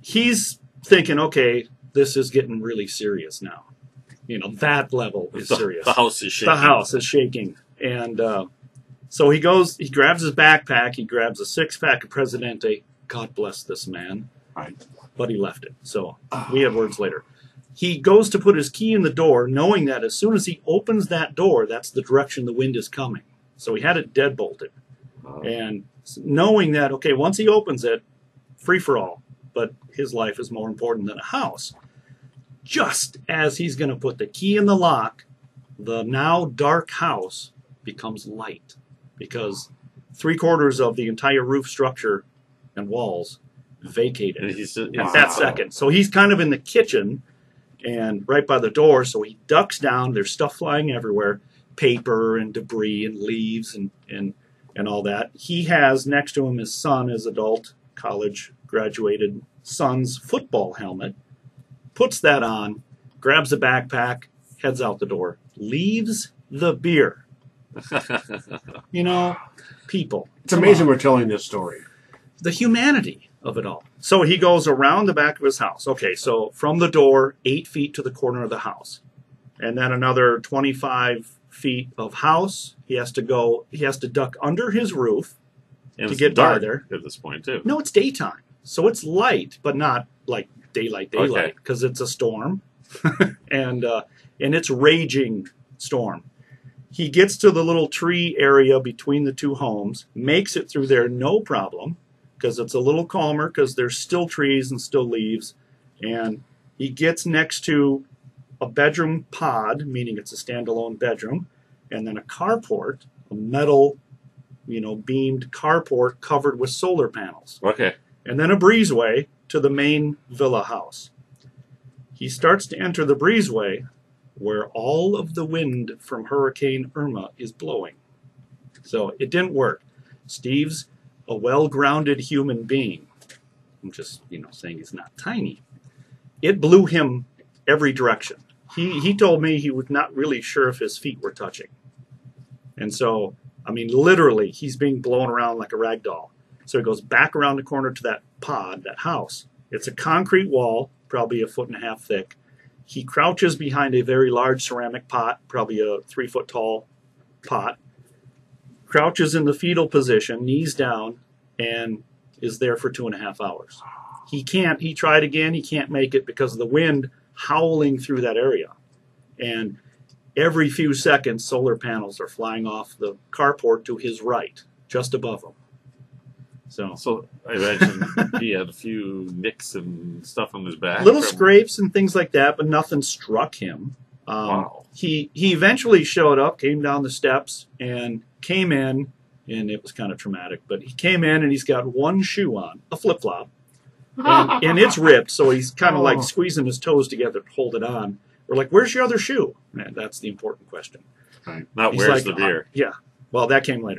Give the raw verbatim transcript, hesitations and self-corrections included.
he's thinking, okay, this is getting really serious now. You know, that level is the, serious. The house is shaking. The house is shaking. And uh, so he goes, he grabs his backpack, he grabs a six-pack of Presidente. God bless this man. Right. But he left it. So oh. we have words later. He goes to put his key in the door, knowing that as soon as he opens that door, that's the direction the wind is coming. So he had it deadbolted. Oh. And knowing that, okay, once he opens it, free-for-all. But his life is more important than a house. Just as he's going to put the key in the lock, the now dark house becomes light, because three-quarters of the entire roof structure and walls vacated and he's just, wow. at that second. So he's kind of in the kitchen and right by the door, so he ducks down. There's stuff flying everywhere, paper and debris and leaves and, and, and all that. He has next to him his son, his adult college graduated son's football helmet, puts that on, grabs a backpack, heads out the door, leaves the beer. You know, people. It's amazing we're telling this story. The humanity of it all. So he goes around the back of his house. Okay, so from the door, eight feet to the corner of the house. And then another twenty-five feet of house. He has to go, he has to duck under his roof and to get by there. At this point, too. No, it's daytime. So it's light, but not like daylight, daylight, because okay. it's a storm. and uh, and it's raging storm. He gets to the little tree area between the two homes, makes it through there no problem, because it's a little calmer, because there's still trees and still leaves. And he gets next to a bedroom pod, meaning it's a standalone bedroom, and then a carport, a metal, you know, beamed carport covered with solar panels. Okay. And then a breezeway to the main villa house. He starts to enter the breezeway where all of the wind from Hurricane Irma is blowing. So it didn't work. Steve's a well-grounded human being. I'm just, you know, saying he's not tiny. It blew him every direction. He, he told me he was not really sure if his feet were touching. And so, I mean, literally, he's being blown around like a rag doll. So he goes back around the corner to that pod, that house. It's a concrete wall, probably a foot and a half thick. He crouches behind a very large ceramic pot, probably a three-foot-tall pot, crouches in the fetal position, knees down, and is there for two and a half hours. He can't. He tried again. He can't make it because of the wind howling through that area. And every few seconds, solar panels are flying off the carport to his right, just above him. So. so I imagine he had a few nicks and stuff on his back. Little scrapes and things like that, but nothing struck him. Um, wow. He, he eventually showed up, came down the steps, and came in, and it was kind of traumatic, but he came in and he's got one shoe on, a flip-flop, and, and it's ripped, so he's kind of oh. like squeezing his toes together to hold it on. We're like, where's your other shoe? Man, that's the important question. Right. Not he's where's like, the beer. Uh, yeah. Well, that came later.